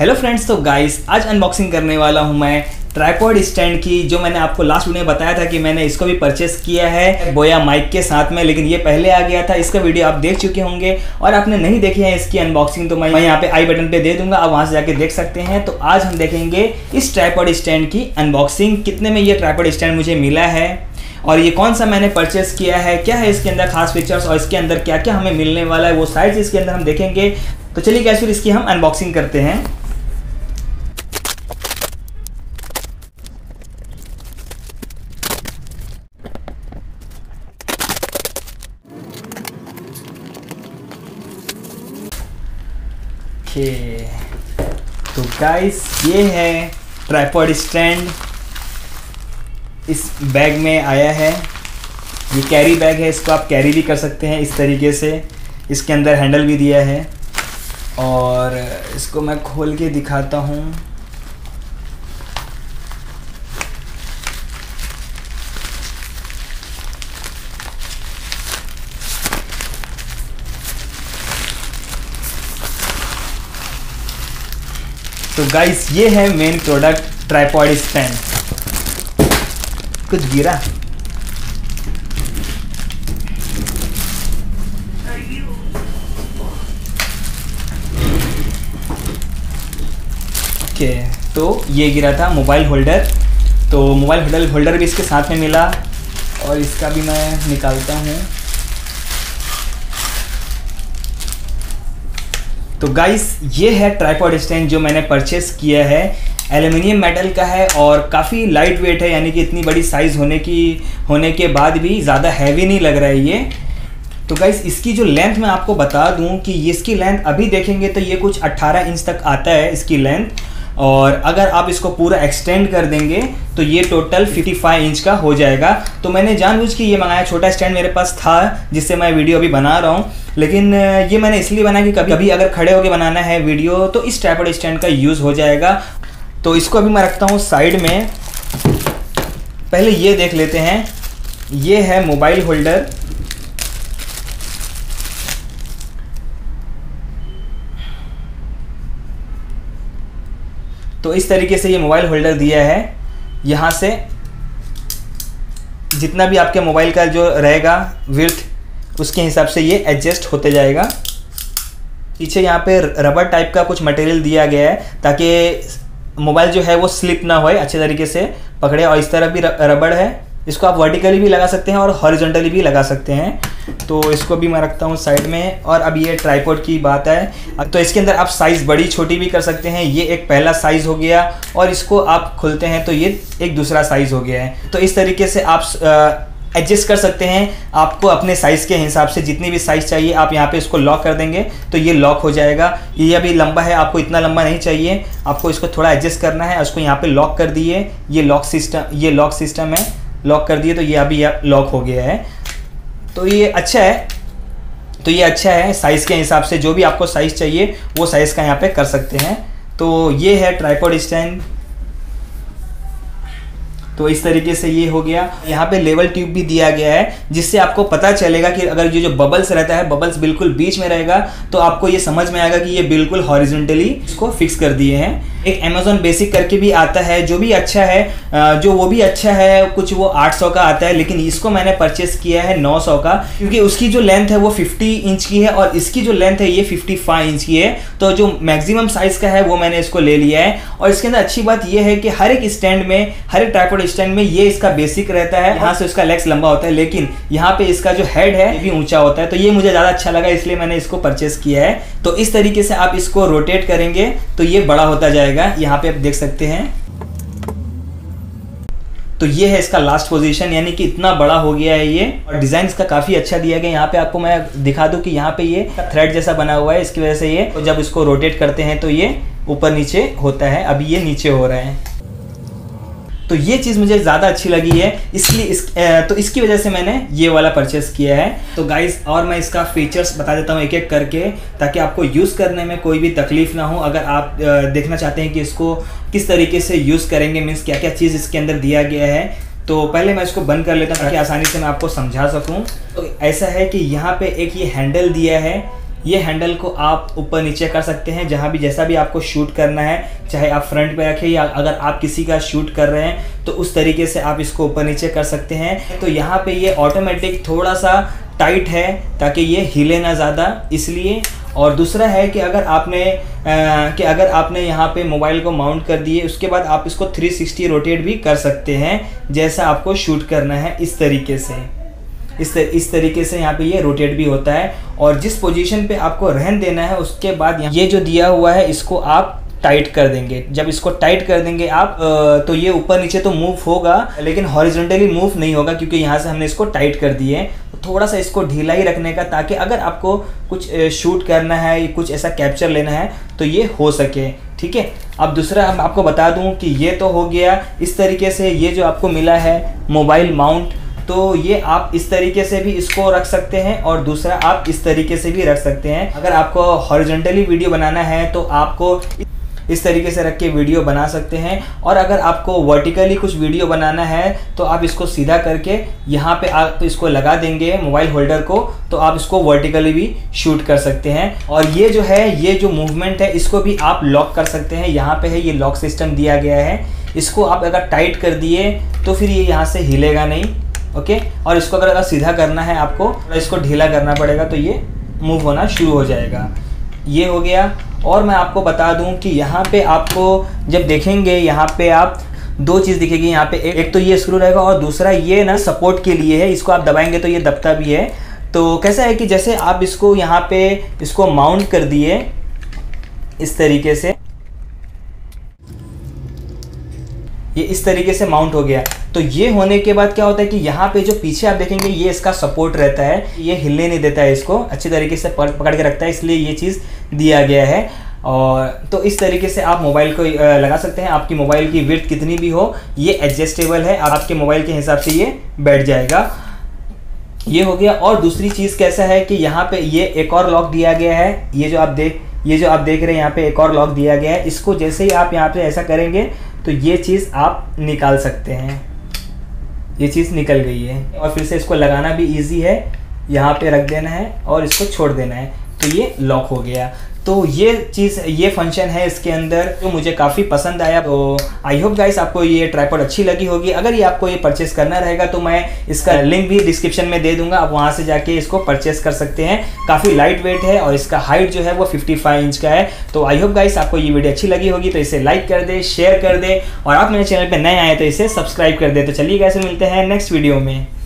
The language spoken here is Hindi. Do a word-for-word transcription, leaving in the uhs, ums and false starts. हेलो फ्रेंड्स, तो गाइस आज अनबॉक्सिंग करने वाला हूं मैं ट्राइपॉड स्टैंड की, जो मैंने आपको लास्ट वीडियो में बताया था कि मैंने इसको भी परचेस किया है बोया माइक के साथ में, लेकिन ये पहले आ गया था। इसका वीडियो आप देख चुके होंगे और आपने नहीं देखी है इसकी अनबॉक्सिंग तो मैं यहाँ पे आई बटन पे दे दूंगा, आप वहाँ से जाके देख सकते हैं। तो आज हम देखेंगे इस ट्राइपॉड स्टैंड की अनबॉक्सिंग, कितने में ये ट्राइपॉड स्टैंड मुझे मिला है और ये कौन सा मैंने परचेस किया है, क्या है इसके अंदर खास फीचर्स और इसके अंदर क्या क्या हमें मिलने वाला है, वो सारी चीज़ इसके अंदर हम देखेंगे। तो चलिए गाइस फिर इसकी हम अनबॉक्सिंग करते हैं। ओके, तो गाइस ये है ट्राइपॉड स्टैंड, इस बैग में आया है। ये कैरी बैग है, इसको आप कैरी भी कर सकते हैं इस तरीके से। इसके अंदर हैंडल भी दिया है और इसको मैं खोल के दिखाता हूँ। तो गाइस ये है मेन प्रोडक्ट ट्राइपॉड स्टैंड। कुछ गिरा। ओके, तो ये गिरा था मोबाइल होल्डर, तो मोबाइल होल्डर होल्डर भी इसके साथ में मिला और इसका भी मैं निकालता हूँ। तो गाइस ये है ट्राइपॉड स्टैंड जो मैंने परचेस किया है। एल्युमिनियम मेटल का है और काफ़ी लाइट वेट है, यानी कि इतनी बड़ी साइज़ होने की होने के बाद भी ज़्यादा हैवी नहीं लग रहा है ये। तो गाइस इसकी जो लेंथ मैं आपको बता दूं कि इसकी लेंथ अभी देखेंगे तो ये कुछ अट्ठारह इंच तक आता है इसकी लेंथ, और अगर आप इसको पूरा एक्सटेंड कर देंगे तो ये टोटल पचपन इंच का हो जाएगा। तो मैंने जानबूझ के ये मंगाया, छोटा स्टैंड मेरे पास था जिससे मैं वीडियो अभी बना रहा हूँ, लेकिन ये मैंने इसलिए बनाया कि कभी कभी अगर खड़े होकर बनाना है वीडियो तो इस ट्राइपॉड स्टैंड का यूज़ हो जाएगा। तो इसको अभी मैं रखता हूँ साइड में। पहले ये देख लेते हैं, ये है मोबाइल होल्डर। तो इस तरीके से ये मोबाइल होल्डर दिया है, यहाँ से जितना भी आपके मोबाइल का जो रहेगा विड्थ उसके हिसाब से ये एडजस्ट होते जाएगा। पीछे यहाँ पे रबर टाइप का कुछ मटेरियल दिया गया है ताकि मोबाइल जो है वो स्लिप ना होए, अच्छे तरीके से पकड़े। और इस तरह भी रबड़ है, इसको आप वर्टिकली भी लगा सकते हैं और हॉरिजॉन्टली भी लगा सकते हैं। तो इसको भी मैं रखता हूँ साइड में। और अब ये ट्राइपॉड की बात है, तो इसके अंदर आप साइज़ बड़ी छोटी भी कर सकते हैं। ये एक पहला साइज़ हो गया और इसको आप खोलते हैं तो ये एक दूसरा साइज़ हो गया है। तो इस तरीके से आप एडजस्ट कर सकते हैं, आपको अपने साइज़ के हिसाब से जितनी भी साइज़ चाहिए। आप यहाँ पे इसको लॉक कर देंगे तो ये लॉक हो जाएगा। ये अभी लंबा है, आपको इतना लंबा नहीं चाहिए, आपको इसको थोड़ा एडजस्ट करना है। उसको यहाँ पे लॉक कर दिए, ये लॉक सिस्टम ये लॉक सिस्टम है, लॉक कर दिए तो ये अभी लॉक हो गया है। तो ये अच्छा है, तो ये अच्छा है साइज़ के हिसाब से, जो भी आपको साइज़ चाहिए वो साइज़ का यहाँ पे कर सकते हैं। तो ये है ट्राइपॉड स्टैंड। तो इस तरीके से ये हो गया। यहाँ पे लेवल ट्यूब भी दिया गया है जिससे आपको पता चलेगा कि अगर ये जो बबल्स रहता है, बबल्स बिल्कुल बीच में रहेगा तो आपको ये समझ में आएगा कि ये बिल्कुल हॉरिजॉन्टली इसको फिक्स कर दिए हैं। एक अमेजोन बेसिक करके भी आता है जो भी अच्छा है, जो वो भी अच्छा है, कुछ वो आठ सौ का आता है, लेकिन इसको मैंने परचेस किया है नौ सौ का, क्योंकि उसकी जो लेंथ है वो पचास इंच की है और इसकी जो लेंथ है ये पचपन इंच की है। तो जो मैक्सिमम साइज़ का है वो मैंने इसको ले लिया है। और इसके अंदर अच्छी बात यह है कि हर एक स्टैंड में, हर एक ट्राइपॉड स्टैंड में ये इसका बेसिक रहता है। यहाँ से उसका लेग्स लंबा होता है, लेकिन यहाँ पे इसका जो हेड है भी ऊंचा होता है। तो ये मुझे ज़्यादा अच्छा लगा, इसलिए मैंने इसको परचेस किया है। तो इस तरीके से आप इसको रोटेट करेंगे तो ये बड़ा होता जाएगा, यहाँ पे आप देख सकते हैं। तो ये है इसका लास्ट पोजीशन, यानी कि इतना बड़ा हो गया है ये। और डिज़ाइन इसका काफ़ी अच्छा दिया गया। यहाँ पे आपको मैं दिखा दूँ कि यहाँ पे ये थ्रेड जैसा बना हुआ है, इसकी वजह से ये तो जब इसको रोटेट करते हैं तो ये ऊपर नीचे होता है। अभी ये नीचे हो रहा है, तो ये चीज़ मुझे ज़्यादा अच्छी लगी है, इसलिए इस तो इसकी वजह से मैंने ये वाला परचेस किया है। तो गाइस और मैं इसका फीचर्स बता देता हूँ एक एक करके, ताकि आपको यूज़ करने में कोई भी तकलीफ़ ना हो। अगर आप देखना चाहते हैं कि इसको किस तरीके से यूज़ करेंगे, मीन्स क्या क्या चीज़ इसके अंदर दिया गया है, तो पहले मैं इसको बंद कर लेता हूँ ताकि आसानी से मैं आपको समझा सकूँ। तो ऐसा है कि यहाँ पर एक ये हैंडल दिया है, ये हैंडल को आप ऊपर नीचे कर सकते हैं जहाँ भी जैसा भी आपको शूट करना है, चाहे आप फ्रंट पे रखें या अगर आप किसी का शूट कर रहे हैं तो उस तरीके से आप इसको ऊपर नीचे कर सकते हैं। तो यहाँ पे ये ऑटोमेटिक थोड़ा सा टाइट है ताकि ये हिले ना ज़्यादा, इसलिए। और दूसरा है कि अगर आपने आ, कि अगर आपने यहाँ पे मोबाइल को माउंट कर दिए उसके बाद आप इसको थ्री सिक्सटी रोटेट भी कर सकते हैं जैसा आपको शूट करना है, इस तरीके से इस तर, इस तरीके से यहाँ पे ये रोटेट भी होता है। और जिस पोजीशन पे आपको रहन देना है उसके बाद ये जो दिया हुआ है इसको आप टाइट कर देंगे। जब इसको टाइट कर देंगे आप तो ये ऊपर नीचे तो मूव होगा लेकिन हॉरिजॉन्टली मूव नहीं होगा क्योंकि यहाँ से हमने इसको टाइट कर दिए हैं। थोड़ा सा इसको ढीला ही रखने का ताकि अगर आपको कुछ शूट करना है, कुछ ऐसा कैप्चर लेना है तो ये हो सके, ठीक है। अब दूसरा हम आपको बता दूं कि ये तो हो गया इस तरीके से, ये जो आपको मिला है मोबाइल माउंट, तो ये आप इस तरीके से भी इसको रख सकते हैं और दूसरा आप इस तरीके से भी रख सकते हैं। अगर आपको हॉरिजॉन्टली वीडियो बनाना है तो आपको इस तरीके से रख के वीडियो बना सकते हैं, और अगर आपको वर्टिकली कुछ वीडियो बनाना है तो आप इसको सीधा करके यहाँ पे आप इसको लगा देंगे मोबाइल होल्डर को, तो आप इसको वर्टिकली भी शूट कर सकते हैं। और ये जो है ये जो मूवमेंट है इसको भी आप लॉक कर सकते हैं, यहाँ पे है ये लॉक सिस्टम दिया गया है। इसको आप अगर टाइट कर दिए तो फिर ये यहाँ से हिलेगा नहीं, ओके। और इसको अगर अगर सीधा करना है आपको और इसको ढीला करना पड़ेगा तो ये मूव होना शुरू हो जाएगा। ये हो गया। और मैं आपको बता दूं कि यहाँ पे आपको जब देखेंगे यहाँ पे आप दो चीज़ दिखेगी, यहाँ पे एक तो ये स्क्रू रहेगा और दूसरा ये ना सपोर्ट के लिए है, इसको आप दबाएंगे तो ये दबता भी है। तो कैसा है कि जैसे आप इसको यहाँ पे इसको माउंट कर दिए इस तरीके से, ये इस तरीके से माउंट हो गया। तो ये होने के बाद क्या होता है कि यहाँ पे जो पीछे आप देखेंगे ये इसका सपोर्ट रहता है, ये हिलने नहीं देता है, इसको अच्छे तरीके से पकड़ के रखता है, इसलिए ये चीज़ दिया गया है। और तो इस तरीके से आप मोबाइल को लगा सकते हैं। आपकी मोबाइल की विड्थ कितनी भी हो ये एडजस्टेबल है, आपके मोबाइल के हिसाब से ये बैठ जाएगा। ये हो गया। और दूसरी चीज़ कैसा है कि यहाँ पर ये एक और लॉक दिया गया है, ये जो आप देख ये जो आप देख रहे हैं यहाँ पर एक और लॉक दिया गया है। इसको जैसे ही आप यहाँ पर ऐसा करेंगे तो ये चीज़ आप निकाल सकते हैं, ये चीज़ निकल गई है। और फिर से इसको लगाना भी इजी है, यहाँ पे रख देना है और इसको छोड़ देना है तो ये लॉक हो गया। तो ये चीज़ ये फंक्शन है इसके अंदर जो मुझे काफ़ी पसंद आया। तो आई होप गाइस आपको ये ट्राइपॉड अच्छी लगी होगी। अगर ये आपको ये परचेस करना रहेगा तो मैं इसका लिंक भी डिस्क्रिप्शन में दे दूंगा, आप वहाँ से जाके इसको परचेस कर सकते हैं। काफ़ी लाइट वेट है और इसका हाइट जो है वो पचपन इंच का है। तो आई होप गाइस आपको ये वीडियो अच्छी लगी होगी, तो इसे लाइक कर दे, शेयर कर दे, और आप मेरे चैनल पर नए आए तो इसे सब्सक्राइब कर दे। तो चलिए गाइस मिलते हैं नेक्स्ट वीडियो में।